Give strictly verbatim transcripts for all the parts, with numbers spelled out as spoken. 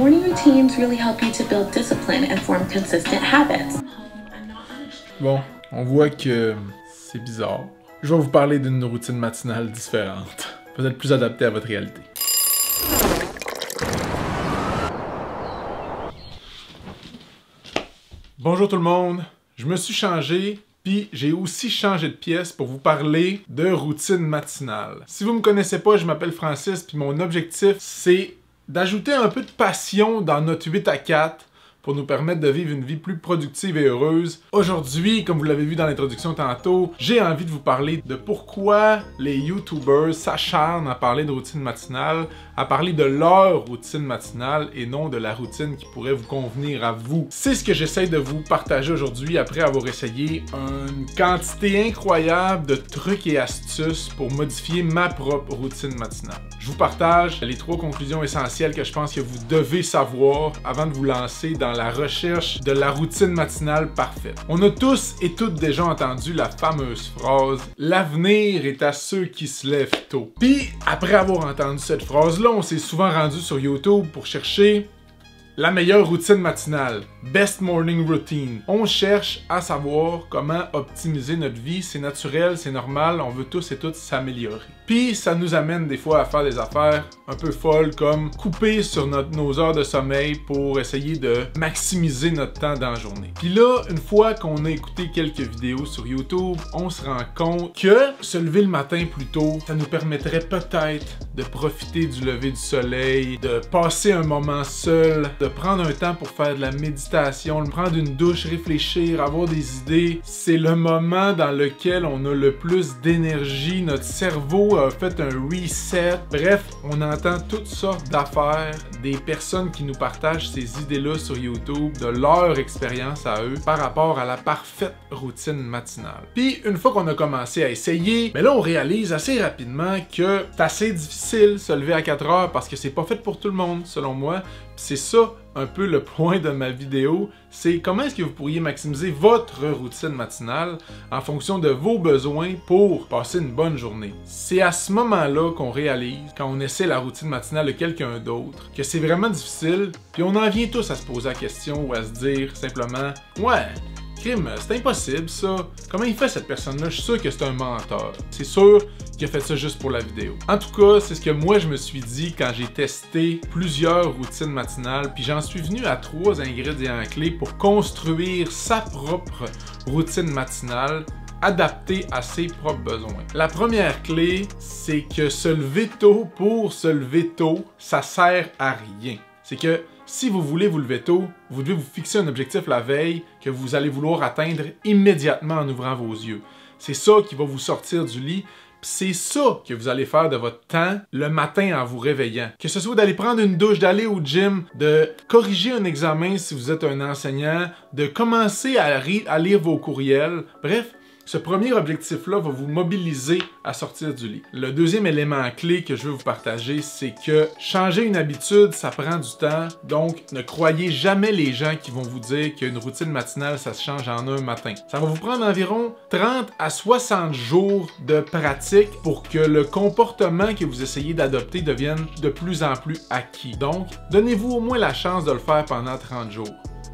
Morning routines really help you to build discipline and form consistent habits. Bon, on voit que c'est bizarre. Je vais vous parler d'une routine matinale différente, peut-être plus adaptée à votre réalité. Bonjour tout le monde, je me suis changé. Puis, j'ai aussi changé de pièce pour vous parler de routine matinale. Si vous me connaissez pas, je m'appelle Francis, puis mon objectif, c'est d'ajouter un peu de passion dans notre huit à quatre pour nous permettre de vivre une vie plus productive et heureuse. Aujourd'hui, comme vous l'avez vu dans l'introduction tantôt, j'ai envie de vous parler de pourquoi les YouTubers s'acharnent à parler de routine matinale, à parler de leur routine matinale et non de la routine qui pourrait vous convenir à vous. C'est ce que j'essaie de vous partager aujourd'hui après avoir essayé une quantité incroyable de trucs et astuces pour modifier ma propre routine matinale. Je vous partage les trois conclusions essentielles que je pense que vous devez savoir avant de vous lancer dans la recherche de la routine matinale parfaite. On a tous et toutes déjà entendu la fameuse phrase « L'avenir est à ceux qui se lèvent tôt ». Puis, après avoir entendu cette phrase-là, on s'est souvent rendu sur YouTube pour chercher la meilleure routine matinale, best morning routine. On cherche à savoir comment optimiser notre vie, c'est naturel, c'est normal, on veut tous et toutes s'améliorer. Puis ça nous amène des fois à faire des affaires un peu folles comme couper sur notre, nos heures de sommeil pour essayer de maximiser notre temps dans la journée. Puis là, une fois qu'on a écouté quelques vidéos sur YouTube, on se rend compte que se lever le matin plus tôt, ça nous permettrait peut-être de profiter du lever du soleil, de passer un moment seul, de prendre un temps pour faire de la méditation, prendre une douche, réfléchir, avoir des idées. C'est le moment dans lequel on a le plus d'énergie, notre cerveau a fait un reset. Bref, on entend toutes sortes d'affaires, des personnes qui nous partagent ces idées-là sur YouTube, de leur expérience à eux par rapport à la parfaite routine matinale. Puis, une fois qu'on a commencé à essayer, mais là on réalise assez rapidement que c'est assez difficile se lever à quatre heures parce que c'est pas fait pour tout le monde, selon moi. C'est ça un peu le point de ma vidéo, c'est comment est-ce que vous pourriez maximiser votre routine matinale en fonction de vos besoins pour passer une bonne journée. C'est à ce moment-là qu'on réalise, quand on essaie la routine matinale de quelqu'un d'autre, que c'est vraiment difficile, puis on en vient tous à se poser la question ou à se dire simplement « Ouais, crime, c'est impossible ça, comment il fait cette personne-là, je suis sûr que c'est un menteur, c'est sûr » qui a fait ça juste pour la vidéo. En tout cas, c'est ce que moi je me suis dit quand j'ai testé plusieurs routines matinales, puis j'en suis venu à trois ingrédients clés pour construire sa propre routine matinale adaptée à ses propres besoins. La première clé, c'est que se lever tôt pour se lever tôt, ça sert à rien. C'est que si vous voulez vous lever tôt, vous devez vous fixer un objectif la veille que vous allez vouloir atteindre immédiatement en ouvrant vos yeux. C'est ça qui va vous sortir du lit, c'est ça que vous allez faire de votre temps le matin en vous réveillant. Que ce soit d'aller prendre une douche, d'aller au gym, de corriger un examen si vous êtes un enseignant, de commencer à, à lire vos courriels, bref, ce premier objectif-là va vous mobiliser à sortir du lit. Le deuxième élément clé que je veux vous partager, c'est que changer une habitude, ça prend du temps. Donc, ne croyez jamais les gens qui vont vous dire qu'une routine matinale, ça se change en un matin. Ça va vous prendre environ trente à soixante jours de pratique pour que le comportement que vous essayez d'adopter devienne de plus en plus acquis. Donc, donnez-vous au moins la chance de le faire pendant trente jours.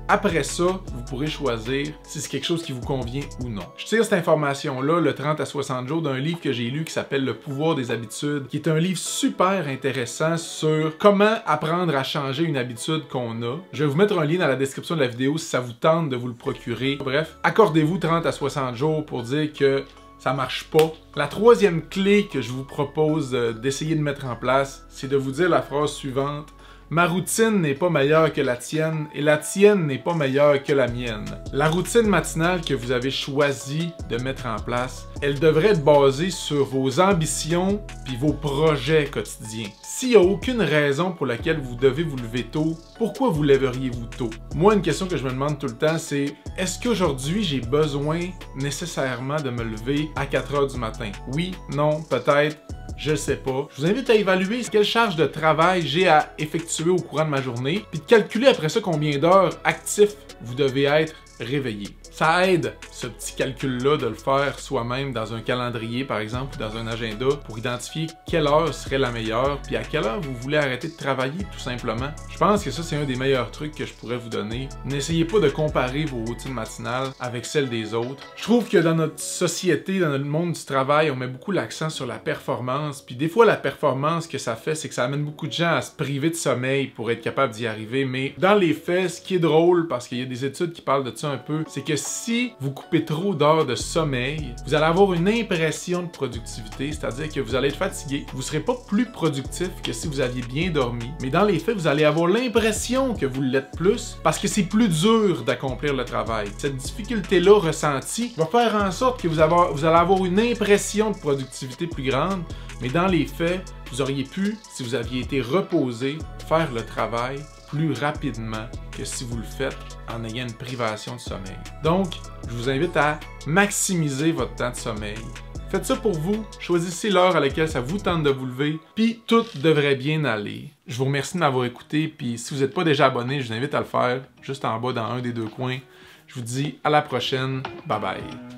Après ça, vous pourrez choisir si c'est quelque chose qui vous convient ou non. Je tire cette information-là, le trente à soixante jours, d'un livre que j'ai lu qui s'appelle « Le pouvoir des habitudes », qui est un livre super intéressant sur comment apprendre à changer une habitude qu'on a. Je vais vous mettre un lien dans la description de la vidéo si ça vous tente de vous le procurer. Bref, accordez-vous trente à soixante jours pour dire que ça marche pas. La troisième clé que je vous propose d'essayer de mettre en place, c'est de vous dire la phrase suivante. Ma routine n'est pas meilleure que la tienne et la tienne n'est pas meilleure que la mienne. La routine matinale que vous avez choisi de mettre en place, elle devrait être basée sur vos ambitions puis vos projets quotidiens. S'il n'y a aucune raison pour laquelle vous devez vous lever tôt, pourquoi vous lèveriez-vous tôt? Moi, une question que je me demande tout le temps, c'est est-ce qu'aujourd'hui j'ai besoin nécessairement de me lever à quatre heures du matin? Oui, non, peut-être. Je sais pas. Je vous invite à évaluer quelle charge de travail j'ai à effectuer au courant de ma journée, puis de calculer après ça combien d'heures actifs vous devez être réveillé. Ça aide, ce petit calcul-là, de le faire soi-même dans un calendrier, par exemple, ou dans un agenda, pour identifier quelle heure serait la meilleure, puis à quelle heure vous voulez arrêter de travailler, tout simplement. Je pense que ça, c'est un des meilleurs trucs que je pourrais vous donner. N'essayez pas de comparer vos routines matinales avec celles des autres. Je trouve que dans notre société, dans le monde du travail, on met beaucoup l'accent sur la performance, puis des fois, la performance que ça fait, c'est que ça amène beaucoup de gens à se priver de sommeil pour être capable d'y arriver, mais dans les faits, ce qui est drôle, parce qu'il y a des études qui parlent de ça un peu, c'est que si vous coupez trop d'heures de sommeil, vous allez avoir une impression de productivité, c'est-à-dire que vous allez être fatigué. Vous ne serez pas plus productif que si vous aviez bien dormi. Mais dans les faits, vous allez avoir l'impression que vous l'êtes plus parce que c'est plus dur d'accomplir le travail. Cette difficulté-là ressentie va faire en sorte que vous, avoir, vous allez avoir une impression de productivité plus grande, mais dans les faits, vous auriez pu, si vous aviez été reposé, faire le travail plus rapidement que si vous le faites en ayant une privation de sommeil. Donc, je vous invite à maximiser votre temps de sommeil. Faites ça pour vous, choisissez l'heure à laquelle ça vous tente de vous lever, puis tout devrait bien aller. Je vous remercie de m'avoir écouté, puis si vous n'êtes pas déjà abonné, je vous invite à le faire juste en bas dans un des deux coins. Je vous dis à la prochaine, bye bye!